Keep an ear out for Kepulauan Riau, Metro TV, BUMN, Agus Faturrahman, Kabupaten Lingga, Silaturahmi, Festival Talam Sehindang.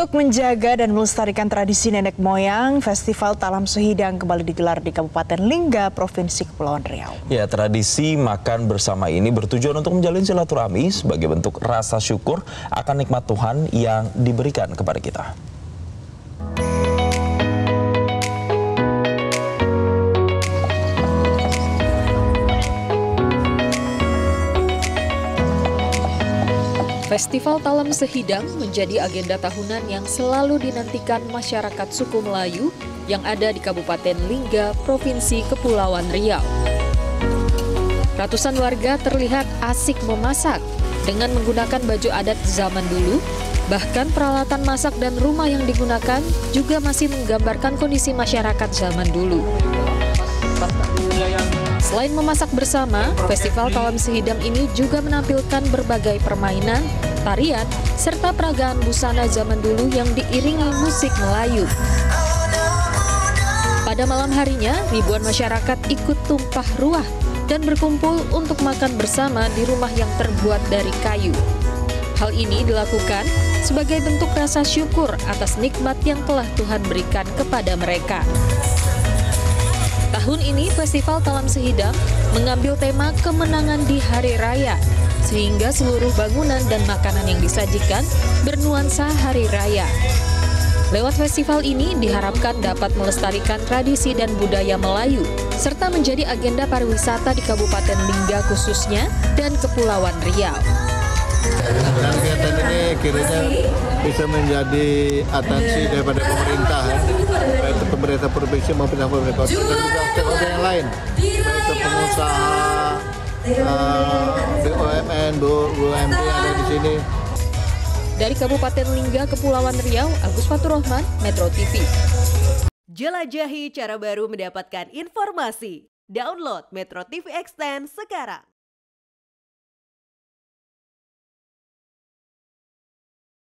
Untuk menjaga dan melestarikan tradisi nenek moyang, Festival Talam Sehindang kembali digelar di Kabupaten Lingga, Provinsi Kepulauan Riau. Ya, tradisi makan bersama ini bertujuan untuk menjalin silaturahmi sebagai bentuk rasa syukur akan nikmat Tuhan yang diberikan kepada kita. Festival Talam Sehindang menjadi agenda tahunan yang selalu dinantikan masyarakat suku Melayu yang ada di Kabupaten Lingga, Provinsi Kepulauan Riau. Ratusan warga terlihat asik memasak dengan menggunakan baju adat zaman dulu, bahkan peralatan masak dan rumah yang digunakan juga masih menggambarkan kondisi masyarakat zaman dulu. Selain memasak bersama, Festival Talam Sehindang ini juga menampilkan berbagai permainan, tarian, serta peragaan busana zaman dulu yang diiringi musik Melayu. Pada malam harinya, ribuan masyarakat ikut tumpah ruah dan berkumpul untuk makan bersama di rumah yang terbuat dari kayu. Hal ini dilakukan sebagai bentuk rasa syukur atas nikmat yang telah Tuhan berikan kepada mereka. Tahun ini Festival Talam Sehindang mengambil tema kemenangan di hari raya, sehingga seluruh bangunan dan makanan yang disajikan bernuansa hari raya. Lewat festival ini diharapkan dapat melestarikan tradisi dan budaya Melayu, serta menjadi agenda pariwisata di Kabupaten Lingga khususnya dan Kepulauan Riau. Dan kegiatan ini kiranya bisa menjadi atensi daripada pemerintah, baik itu pemerintah provinsi maupun pemerintah kota dan juga stakeholder yang lain, baik itu pengusaha, BUMN, BUMN ada di sini. Dari Kabupaten Lingga, Kepulauan Riau, Agus Faturrahman, Metro TV. Jelajahi cara baru mendapatkan informasi. Download Metro TV Extend sekarang.